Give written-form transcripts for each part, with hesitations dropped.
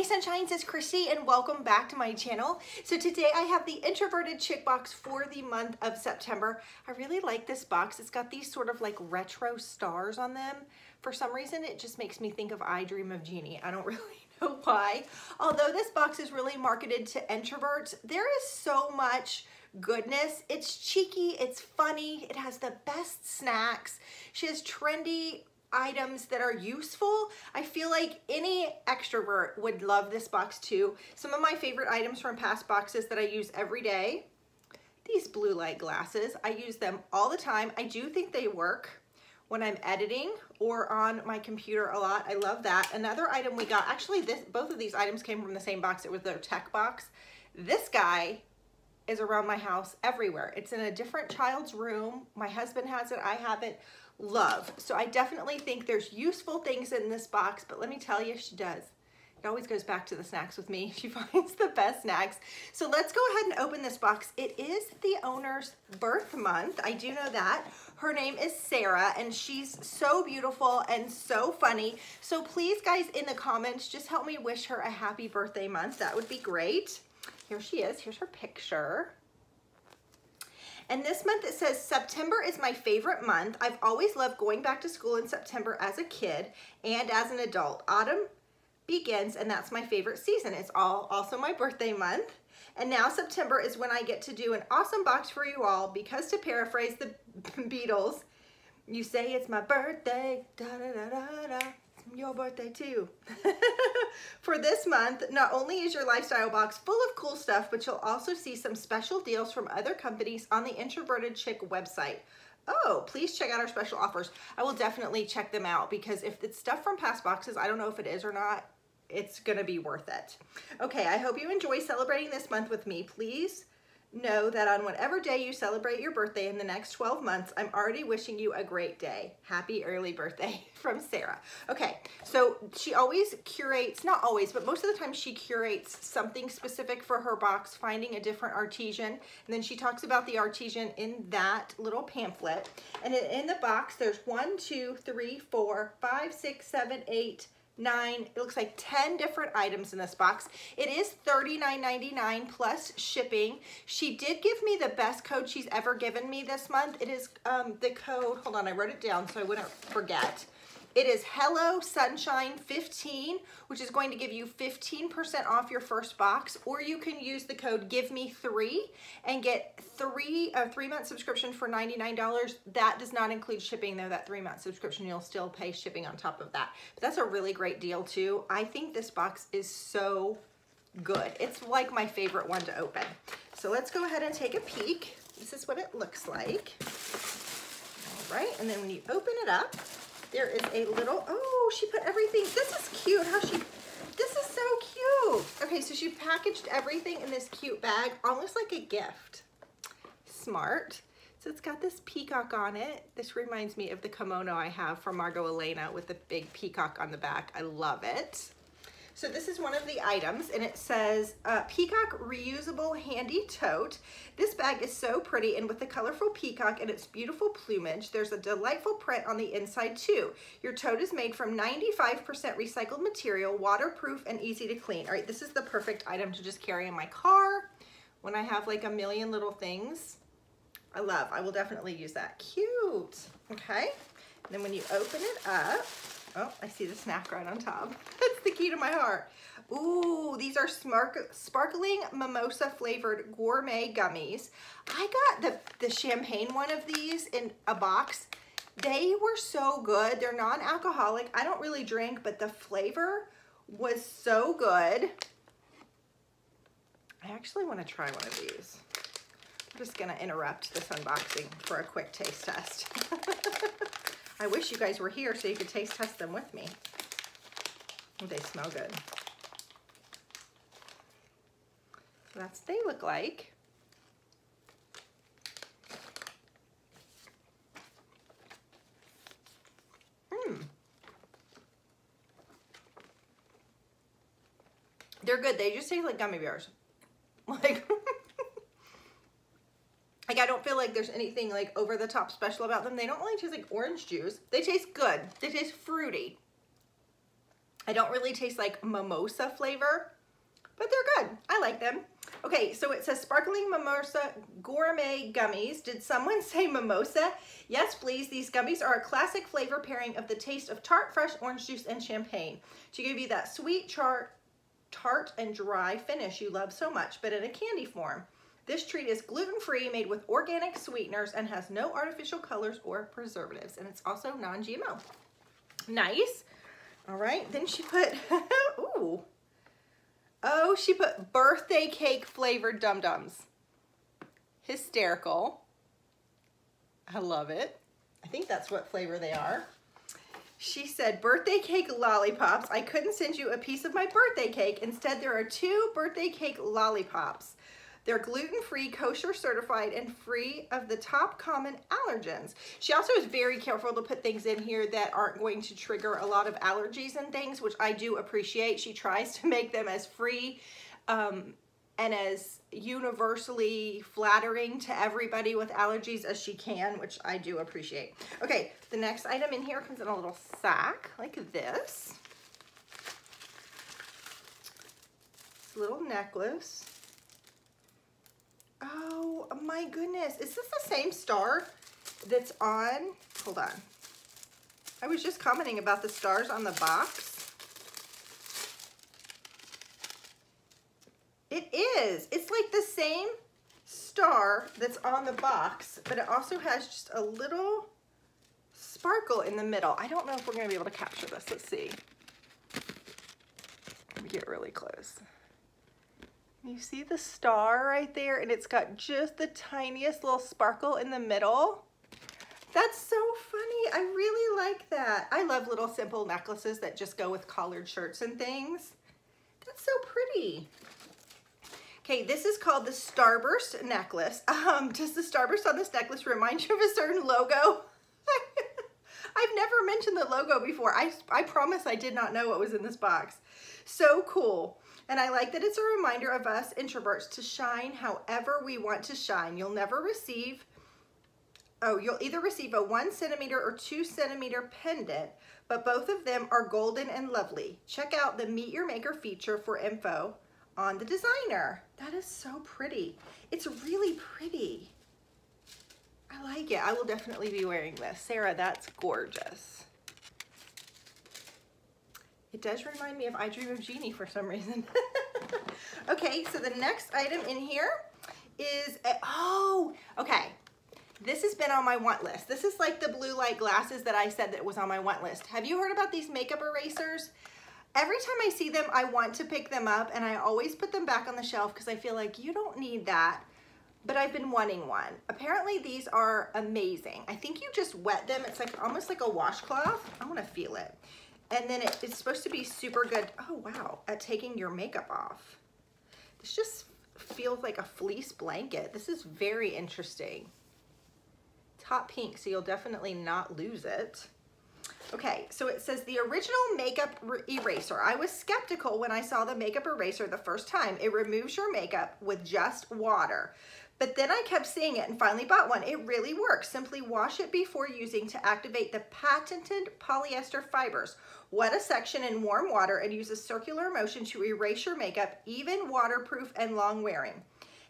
Hey Sunshines, it's Christy and welcome back to my channel. So today I have the Introverted Chick Box for the month of September. I really like this box. It's got these sort of like retro stars on them. For some reason, it just makes me think of I Dream of Jeannie. I don't really know why. Although this box is really marketed to introverts, there is so much goodness. It's cheeky, it's funny, it has the best snacks. She has trendy items that are useful. I feel like any extrovert would love this box too. Some of my favorite items from past boxes that I use every day, these blue light glasses. I use them all the time. I do think they work when I'm editing or on my computer a lot. I love that. Another item we got, actually both of these items came from the same box. It was their tech box. This guy is around my house everywhere. It's in a different child's room. My husband has it, I have it. Love. So I definitely think there's useful things in this box, but let me tell you, she does. It always goes back to the snacks with me. She finds the best snacks. So let's go ahead and open this box. It is the owner's birth month. I do know that. Her name is Sarah and she's so beautiful and so funny. So please guys, in the comments, just help me wish her a happy birthday month. That would be great. Here she is. Here's her picture. And this month it says, September is my favorite month. I've always loved going back to school in September as a kid and as an adult. Autumn begins and that's my favorite season. It's also my birthday month. And now September is when I get to do an awesome box for you all because, to paraphrase the Beatles, you say it's my birthday, da da da da da. Your birthday too. For this month, not only is your lifestyle box full of cool stuff, but you'll also see some special deals from other companies on the Introverted Chick website. Oh, please check out our special offers. I will definitely check them out because if it's stuff from past boxes, I don't know if it is or not, it's gonna be worth it. Okay, I hope you enjoy celebrating this month with me. Please know that on whatever day you celebrate your birthday in the next 12 months, I'm already wishing you a great day. Happy early birthday from Sarah. Okay, so she always curates, not always, but most of the time she curates something specific for her box, finding a different artisan. And then she talks about the artisan in that little pamphlet. And in the box, there's 1, 2, 3, 4, 5, 6, 7, 8, 9, it looks like 10 different items in this box. It is $39.99 plus shipping. She did give me the best code she's ever given me this month. It is the code, hold on, I wrote it down so I wouldn't forget. It is Hello Sunshine 15, which is going to give you 15% off your first box, or you can use the code GIVEME3 and get a three-month subscription for $99. That does not include shipping though, that three-month subscription. You'll still pay shipping on top of that. But that's a really great deal too. I think this box is so good. It's like my favorite one to open. So let's go ahead and take a peek. This is what it looks like. All right, and then when you open it up, there is a little, oh, she put everything, this is cute, how she, this is so cute. Okay, so she packaged everything in this cute bag, almost like a gift. Smart. So it's got this peacock on it. This reminds me of the kimono I have from Margot Elena with the big peacock on the back. I love it. So this is one of the items and it says Peacock Reusable Handy Tote. This bag is so pretty and with the colorful peacock and its beautiful plumage, there's a delightful print on the inside too. Your tote is made from 95% recycled material, waterproof and easy to clean. All right, this is the perfect item to just carry in my car when I have like a million little things. I love, I will definitely use that. Cute, okay. And then when you open it up, oh, I see the snack right on top. That's the key to my heart. Ooh, these are sparkling mimosa flavored gourmet gummies. I got the champagne one of these in a box. They were so good. They're non-alcoholic. I don't really drink, but the flavor was so good. I actually want to try one of these. I'm just going to interrupt this unboxing for a quick taste test. I wish you guys were here so you could taste test them with me. They smell good. So that's what they look like. They're good. They just taste like gummy bears. Like, I don't feel like there's anything like over the top special about them. They don't really taste like orange juice. They taste good. They taste fruity. I don't really taste like mimosa flavor, but they're good. I like them. Okay, so it says Sparkling Mimosa Gourmet Gummies. Did someone say mimosa? Yes, please. These gummies are a classic flavor pairing of the taste of tart, fresh orange juice, and champagne to give you that sweet, tart, and dry finish you love so much, but in a candy form. This treat is gluten-free, made with organic sweeteners, and has no artificial colors or preservatives, and it's also non-GMO. Nice. All right, then she put, ooh. Oh, she put birthday cake flavored dum-dums. Hysterical. I love it. I think that's what flavor they are. She said birthday cake lollipops. I couldn't send you a piece of my birthday cake. Instead, there are two birthday cake lollipops. They're gluten-free, kosher certified, and free of the top common allergens. She also is very careful to put things in here that aren't going to trigger a lot of allergies and things, which I do appreciate. She tries to make them as free and as universally flattering to everybody with allergies as she can, which I do appreciate. Okay, the next item in here comes in a little sack like this. This little necklace. Oh my goodness, is this the same star that's on, hold on, I was just commenting about the stars on the box. It is, it's like the same star that's on the box, but it also has just a little sparkle in the middle. I don't know if we're gonna be able to capture this. Let's see, let me get really close. You see the star right there, and it's got just the tiniest little sparkle in the middle. That's so funny. I really like that. I love little simple necklaces that just go with collared shirts and things. That's so pretty. Okay, this is called the Starburst necklace. Does the Starburst on this necklace remind you of a certain logo? I've never mentioned the logo before. I promise I did not know what was in this box. So cool. And I like that it's a reminder of us introverts to shine however we want to shine. You'll never receive, oh, you'll either receive a 1 centimeter or 2 centimeter pendant, but both of them are golden and lovely. Check out the Meet Your Maker feature for info on the designer. That is so pretty. It's really pretty. I like it. I will definitely be wearing this. Sarah, that's gorgeous. It does remind me of I Dream of Jeannie for some reason. Okay, so the next item in here is, oh, okay. This has been on my want list. This is like the blue light glasses that I said that was on my want list. Have you heard about these makeup erasers? Every time I see them, I want to pick them up, and I always put them back on the shelf because I feel like you don't need that, but I've been wanting one. Apparently these are amazing. I think you just wet them. It's like almost like a washcloth. I want to feel it. And then it's supposed to be super good, oh wow, at taking your makeup off. This just feels like a fleece blanket. This is very interesting. It's hot pink, so you'll definitely not lose it. Okay, so it says the original makeup eraser. I was skeptical when I saw the makeup eraser the first time. It removes your makeup with just water. But then I kept seeing it and finally bought one. It really works. Simply wash it before using to activate the patented polyester fibers. Wet a section in warm water and use a circular motion to erase your makeup, even waterproof and long wearing.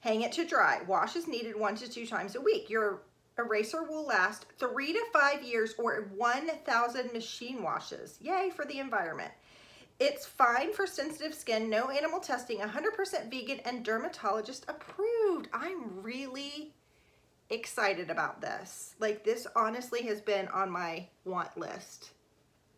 Hang it to dry. Wash is needed 1 to 2 times a week. Your eraser will last 3 to 5 years or 1,000 machine washes. Yay for the environment. It's fine for sensitive skin, no animal testing, 100% vegan and dermatologist approved. I'm really excited about this. Like, this honestly has been on my want list.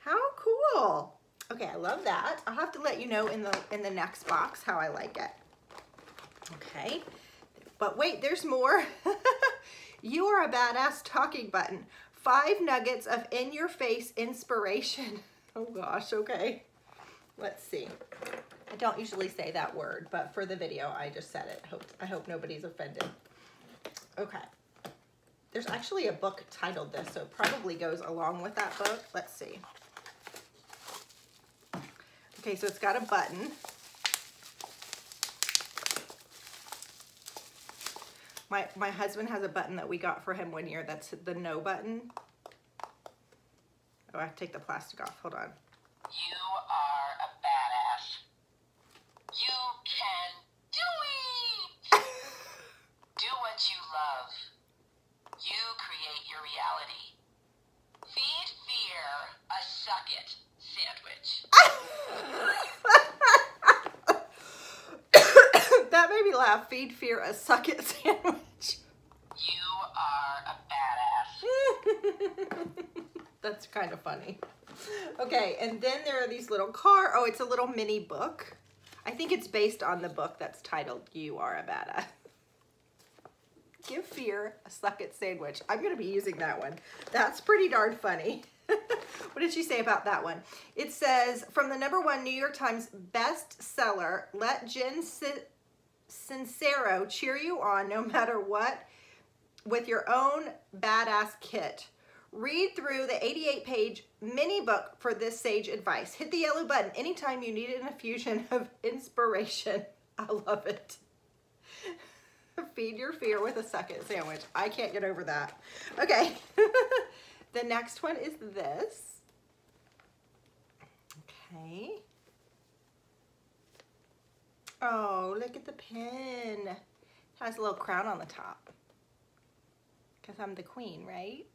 How cool. Okay, I love that. I'll have to let you know in the next box how I like it. Okay, but wait, there's more. You are a badass talking button. 5 nuggets of in-your-face inspiration. Oh gosh, okay. Let's see. I don't usually say that word, but for the video, I just said it. I hope nobody's offended. Okay. There's actually a book titled this, so it probably goes along with that book. Let's see. Okay, so it's got a button. My husband has a button that we got for him one year. That's the no button. Oh, I have to take the plastic off. Hold on. You are laugh, feed fear, a suck it sandwich. You are a badass. That's kind of funny. Okay, and then there are these little cards. Oh, it's a little mini book. I think it's based on the book that's titled You Are a Badass. Give fear a suck it sandwich. I'm gonna be using that one. That's pretty darn funny. What did she say about that one? It says, from the #1 New York Times bestseller, let Jen Sincero cheer you on no matter what with your own badass kit. Read through the 88-page mini book for this sage advice. Hit the yellow button anytime you need an infusion of inspiration. I love it. Feed your fear with a suck it sandwich. I can't get over that. Okay. The next one is this. Okay. Oh, look at the pen. It has a little crown on the top. Because I'm the queen, right?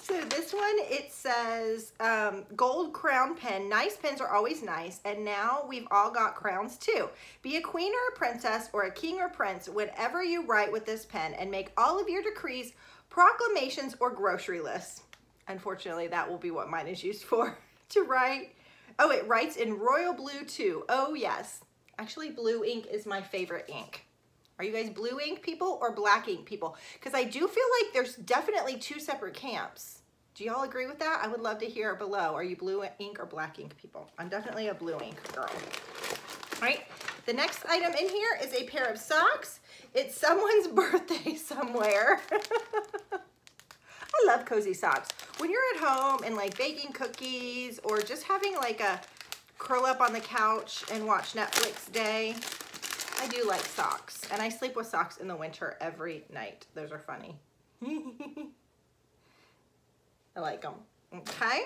So this one, it says, gold crown pen. Nice pens are always nice, and now we've all got crowns too. Be a queen or a princess or a king or prince, whatever you write with this pen, and make all of your decrees, proclamations, or grocery lists. Unfortunately, that will be what mine is used for, to write. Oh, it writes in royal blue too. Oh yes. Actually, blue ink is my favorite ink. Are you guys blue ink people or black ink people? Because I do feel like there's definitely two separate camps. Do y'all agree with that? I would love to hear below. Are you blue ink or black ink people? I'm definitely a blue ink girl. All right, the next item in here is a pair of socks. It's someone's birthday somewhere. I love cozy socks. When you're at home and like baking cookies or just having like a curl up on the couch and watch Netflix day, I do like socks, and I sleep with socks in the winter every night. Those are funny. I like them. Okay.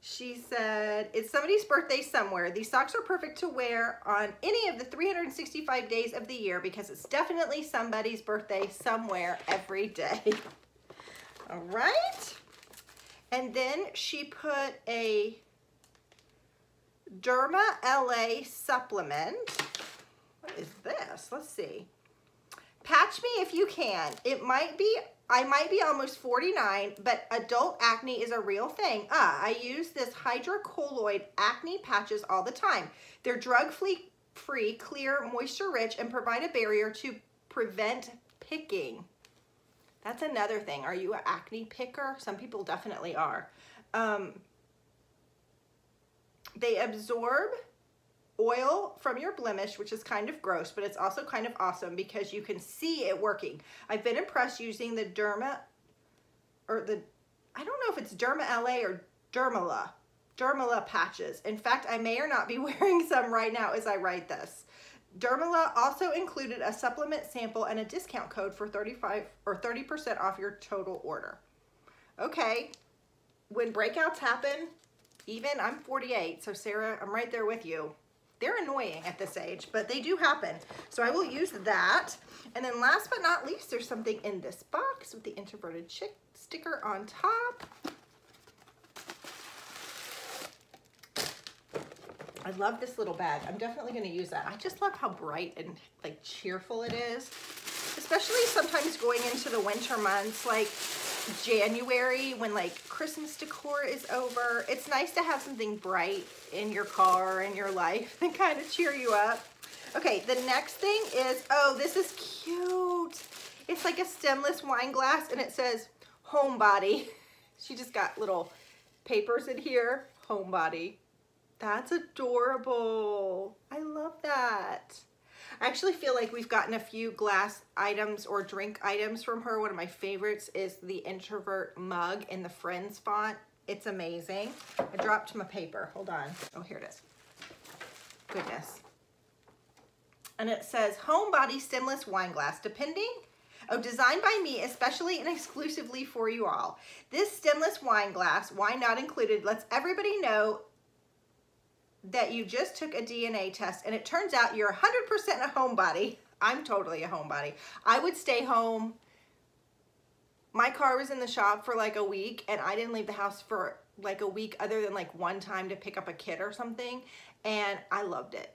She said, it's somebody's birthday somewhere. These socks are perfect to wear on any of the 365 days of the year because it's definitely somebody's birthday somewhere every day. All right. And then she put a Dermala supplement. What is this? Let's see. Patch me if you can. I might be almost 49, but adult acne is a real thing. I use this hydrocolloid acne patches all the time. They're drug-free, clear, moisture-rich, and provide a barrier to prevent picking. That's another thing. Are you an acne picker? Some people definitely are. They absorb oil from your blemish, which is kind of gross, but it's also kind of awesome because you can see it working. I've been impressed using the I don't know if it's Dermala or Dermala patches. In fact, I may or not be wearing some right now as I write this. Dermala also included a supplement sample and a discount code for 30% off your total order. Okay, when breakouts happen, even I'm 48, so Sarah, I'm right there with you. They're annoying at this age, but they do happen. So I will use that. And then last but not least, there's something in this box with the Introverted Chick sticker on top. I love this little bag. I'm definitely gonna use that. I just love how bright and like cheerful it is, especially sometimes going into the winter months, like January when like Christmas decor is over. It's nice to have something bright in your car and your life and kind of cheer you up. Okay, the next thing is, oh, this is cute. It's like a stemless wine glass and it says homebody. She just got little papers in here, homebody. That's adorable. I love that. I actually feel like we've gotten a few glass items or drink items from her. One of my favorites is the introvert mug in the Friends font. It's amazing. I dropped my paper. Hold on. Oh, here it is. Goodness. And it says homebody stemless wine glass. Designed by me, especially and exclusively for you all. This stemless wine glass, wine not included, lets everybody know that you just took a DNA test and it turns out you're 100% a homebody. I'm totally a homebody. I would stay home. My car was in the shop for like a week and I didn't leave the house for like a week other than like one time to pick up a kid or something, and I loved it.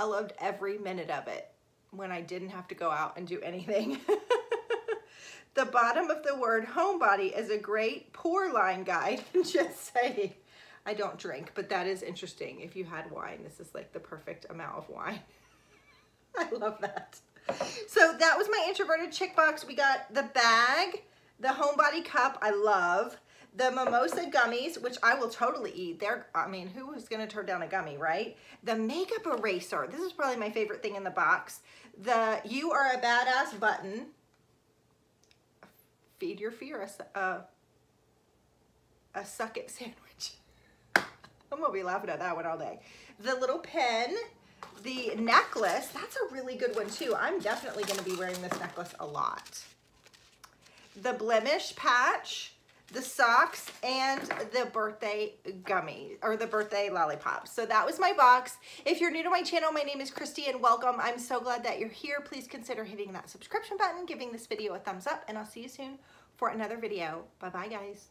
I loved every minute of it when I didn't have to go out and do anything. The bottom of the word homebody is a great pour line guide. Just saying. I don't drink, but that is interesting. If you had wine, this is like the perfect amount of wine. I love that. So that was my Introverted Chick Box. We got the bag, the homebody cup, I love, the mimosa gummies, which I will totally eat. They're, I mean, who is gonna turn down a gummy, right? The makeup eraser. This is probably my favorite thing in the box. The You Are a Badass button. Feed your fear a suck it sandwich. I'm gonna be laughing at that one all day. The little pen, the necklace. That's a really good one too. I'm definitely gonna be wearing this necklace a lot. The blemish patch, the socks, and the birthday gummy, or the birthday lollipop. So that was my box. If you're new to my channel, my name is Christy and welcome. I'm so glad that you're here. Please consider hitting that subscription button, giving this video a thumbs up, and I'll see you soon for another video. Bye-bye, guys.